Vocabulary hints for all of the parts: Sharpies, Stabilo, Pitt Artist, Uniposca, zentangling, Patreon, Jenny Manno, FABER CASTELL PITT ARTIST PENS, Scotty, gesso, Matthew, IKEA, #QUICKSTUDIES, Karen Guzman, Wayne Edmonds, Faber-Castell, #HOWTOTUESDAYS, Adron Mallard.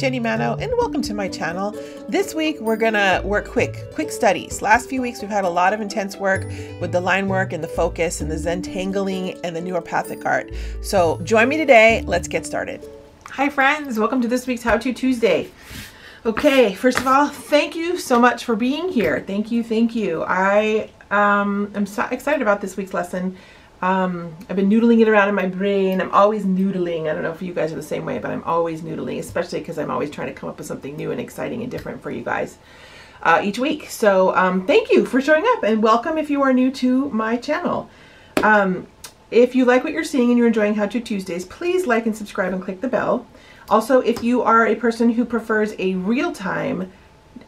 Jenny Manno, and welcome to my channel. This week we're gonna work quick studies. Last few weeks we've had a lot of intense work with the line work and the focus and the zentangling and the neuropathic art. So join me today, let's get started. Hi friends, welcome to this week's How To Tuesday. Okay, first of all, thank you so much for being here. Thank you. I am so excited about this week's lesson. I've been noodling it around in my brain. I'm always noodling. I don't know if you guys are the same way, but I'm always noodling, especially because I'm always trying to come up with something new and exciting and different for you guys each week. So thank you for showing up, and welcome if you are new to my channel. If you like what you're seeing and you're enjoying How To Tuesdays, please like and subscribe and click the bell. Also, if you are a person who prefers a real-time,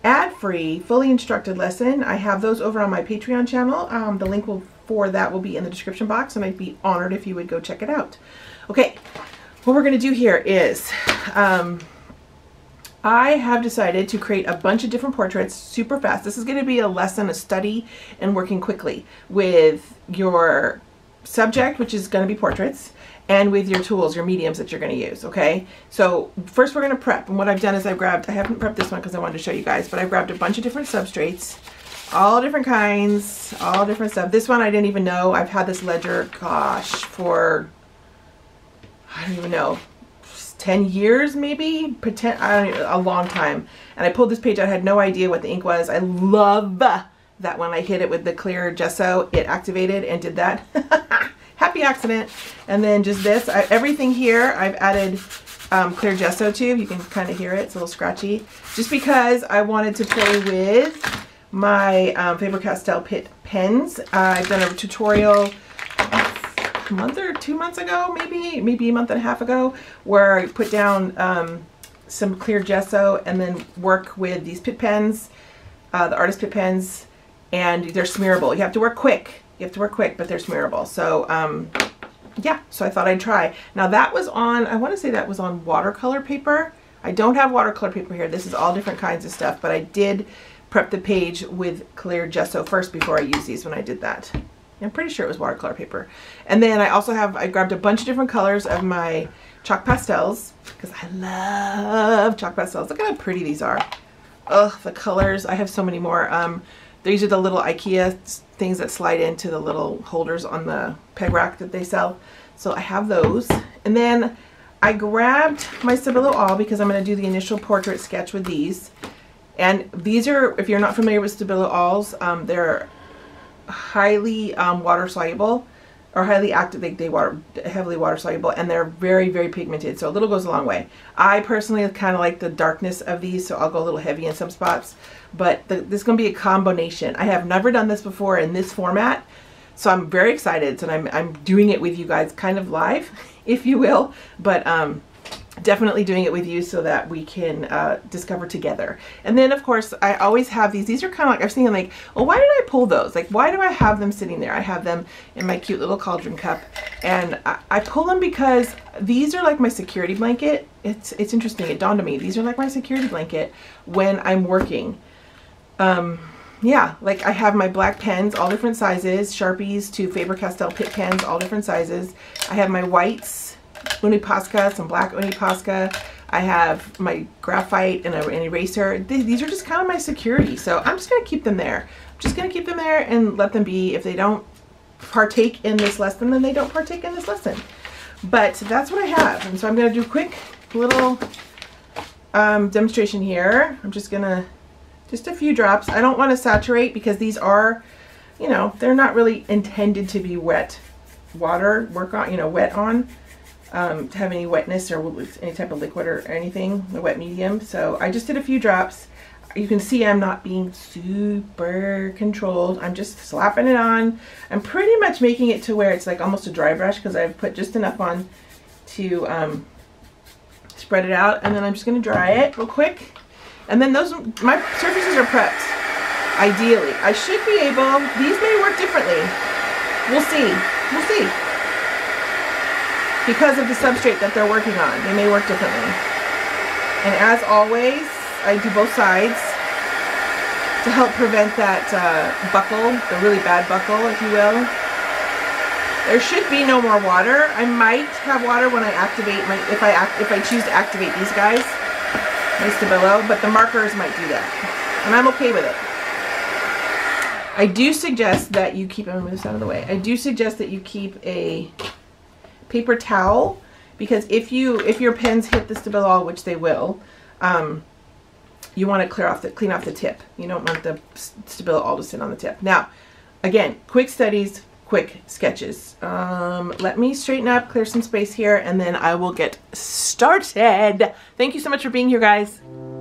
ad-free, fully instructed lesson, I have those over on my Patreon channel. The link for that will be in the description box, and I'd be honored if you would go check it out. Okay, what we're going to do here is I have decided to create a bunch of different portraits super fast. This is going to be a lesson, a study, and working quickly with your subject, which is going to be portraits, and with your tools, your mediums that you're going to use, okay? So first we're going to prep, and what I've done is I've grabbed, I haven't prepped this one because I wanted to show you guys, but I've grabbed a bunch of different substrates, all different kinds, all different stuff. This one I didn't even know. I've had this ledger, gosh, for, I don't even know, 10 years maybe? A long time. And I pulled this page out, I had no idea what the ink was. I love that when I hit it with the clear gesso, it activated and did that. Happy accident. And then just this, everything here I've added clear gesso to. You can kind of hear it, it's a little scratchy. Just because I wanted to play with my Faber-Castell Pitt pens. I've done a tutorial a month or 2 months ago, maybe a month and a half ago, where I put down some clear gesso and then work with these Pitt pens, the Artist Pitt pens, and they're smearable. You have to work quick. You have to work quick, but they're smearable. So yeah, so I thought I'd try. Now that was on, I want to say that was on watercolor paper. I don't have watercolor paper here. This is all different kinds of stuff, but I did prep the page with clear gesso first before I used these when I did that. I'm pretty sure it was watercolor paper. And then I also have, I grabbed a bunch of different colors of my chalk pastels because I love chalk pastels. Look at how pretty these are. Ugh, the colors, I have so many more. These are the little IKEA things that slide into the little holders on the peg rack that they sell. So I have those. And then I grabbed my Stabilo All because I'm going to do the initial portrait sketch with these. And these are, if you're not familiar with Stabilo Alls, they're highly water soluble, or highly active, heavily water soluble, and they're very, very pigmented, so a little goes a long way. I personally kind of like the darkness of these, so I'll go a little heavy in some spots, but this is going to be a combination. I have never done this before in this format, so I'm very excited, so I'm doing it with you guys kind of live, if you will, but definitely doing it with you so that we can discover together. And then of course I always have these are kind of like, I've seen them like, well, why did I pull those? Like, why do I have them sitting there? I have them in my cute little cauldron cup, and I pull them because these are like my security blanket. It's interesting, it dawned on me, these are like my security blanket when I'm working. Yeah, like I have my black pens, all different sizes, Sharpies to Faber-Castell Pitt pens, all different sizes. I have my whites, Uniposca, some black Uniposca. I have my graphite and an eraser. These are just kind of my security, so I'm just going to keep them there. I'm just going to keep them there and let them be. If they don't partake in this lesson, then they don't partake in this lesson. But that's what I have, and so I'm going to do a quick little demonstration here. I'm just going to, just a few drops. I don't want to saturate because these are, you know, they're not really intended to be wet water, work on, you know, wet on. To have any wetness or any type of liquid or anything, a wet medium. So I just did a few drops. You can see I'm not being super controlled. I'm just slapping it on. I'm pretty much making it to where it's like almost a dry brush because I've put just enough on to spread it out, and then I'm just going to dry it real quick. And then those, my surfaces are prepped, ideally. I should be able, these may work differently. We'll see. We'll see. Because of the substrate that they're working on, they may work differently. And as always, I do both sides to help prevent that buckle, the really bad buckle, if you will. There should be no more water. I might have water when I activate my, if I choose to activate these guys. by Stabilo, but the markers might do that, and I'm okay with it. I do suggest that you keep, I'm gonna move this out of the way. I do suggest that you keep a paper towel, because if your pens hit the Stabilo, which they will, you want to clean off the tip. You don't want the Stabilo all to sit on the tip. Now, again, quick studies, quick sketches. Let me straighten up, clear some space here, and then I will get started. Thank you so much for being here, guys.